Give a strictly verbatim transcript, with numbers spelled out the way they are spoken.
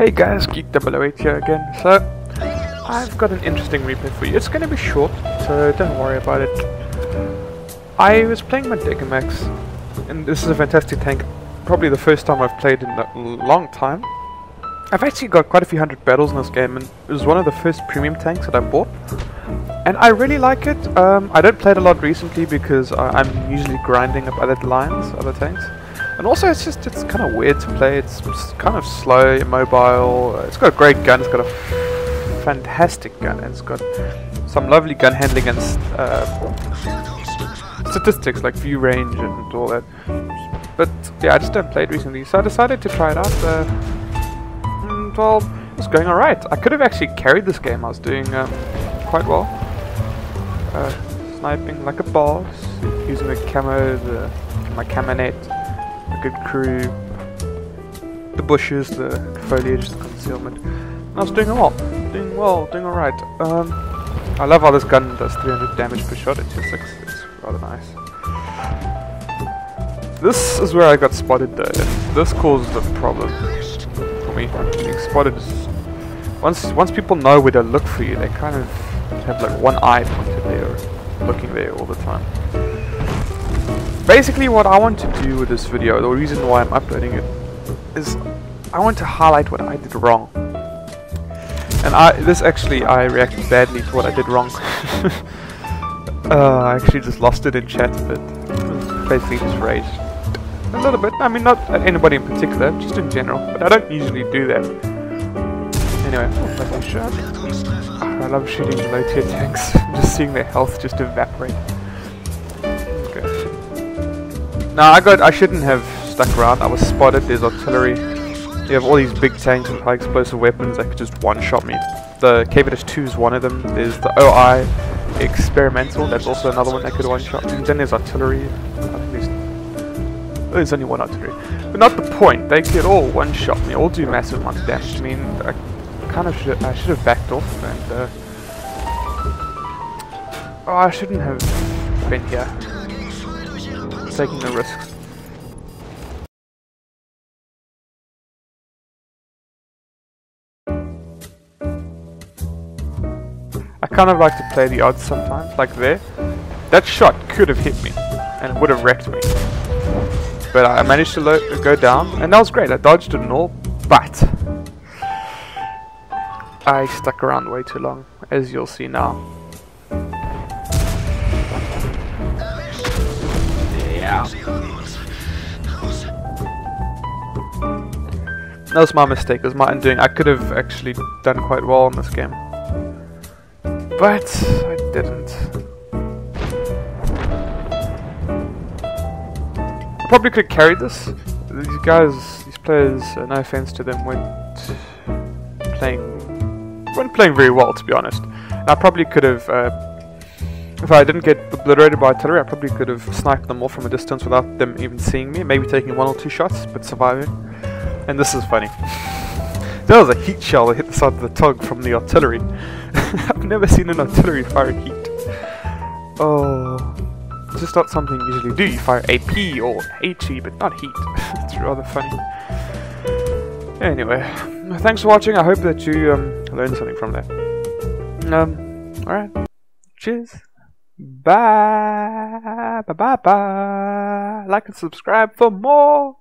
Hey guys, Geek zero zero eight here again. So, I've got an interesting replay for you. It's going to be short, so don't worry about it. I was playing my Dicker Max, and this is a fantastic tank. Probably the first time I've played in a long time. I've actually got quite a few hundred battles in this game, and it was one of the first premium tanks that I bought. And I really like it. Um, I don't play it a lot recently because I, I'm usually grinding up other lines, other tanks. And also it's just, it's kind of weird to play. It's, it's kind of slow, immobile. It's got a great gun, it's got a fantastic gun, and it's got some lovely gun handling and uh, statistics like view range and all that. But yeah, I just don't play it recently, so I decided to try it out. Uh, and well, it was going alright. I could have actually carried this game. I was doing um, quite well. Uh, sniping like a boss, using the camo, the, my camonet, a good crew, the bushes, the foliage, the concealment. And I was doing well, doing well, doing alright. Um, I love how this gun does three hundred damage per shot at two six, it's rather nice. This is where I got spotted though, and this causes the problem for me. Being spotted is, once, once people know where to look for you, they kind of have like one eye pointed there, looking there all the time. Basically what I want to do with this video, the reason why I'm uploading it, is I want to highlight what I did wrong. And I, this actually, I reacted badly to what I did wrong. uh, I actually just lost it in chat, but basically just raged a little bit. I mean, not at anybody in particular, just in general, but I don't usually do that. Anyway, oh, shot. I love shooting low tier tanks, just seeing their health just evaporate. Okay. Now I got, I shouldn't have stuck around. I was spotted, there's artillery. You have all these big tanks with high explosive weapons that could just one shot me. The K V two is one of them. There's the O I Experimental, that's also another one that could one shot me. And then there's artillery. At least there's only one artillery. But not the point, they could all one shot me, all do massive amounts of damage. I mean, I kind of should, I should have backed off and uh, oh, I shouldn't have been here, taking the risks. I kind of like to play the odds sometimes, like there. That shot could have hit me and it would have wrecked me, but I managed to go down and that was great. I dodged it and all, but I stuck around way too long, as you'll see now. Yeah. That was my mistake, it was my undoing. I could have actually done quite well in this game, but I didn't. I probably could have carried this. These guys, these players, uh, no offense to them, weren't playing weren't playing very well, to be honest. And I probably could have, uh, if I didn't get obliterated by artillery, I probably could have sniped them all from a distance without them even seeing me, maybe taking one or two shots, but surviving. And this is funny. There was a heat shell that hit the side of the tug from the artillery. I've never seen an artillery fire heat. Oh, it's just not something you usually do. You fire A P or HE, but not heat. It's rather funny. Anyway, thanks for watching. I hope that you um, learned something from that. Um, alright. Cheers. Bye. Bye bye bye. Like and subscribe for more.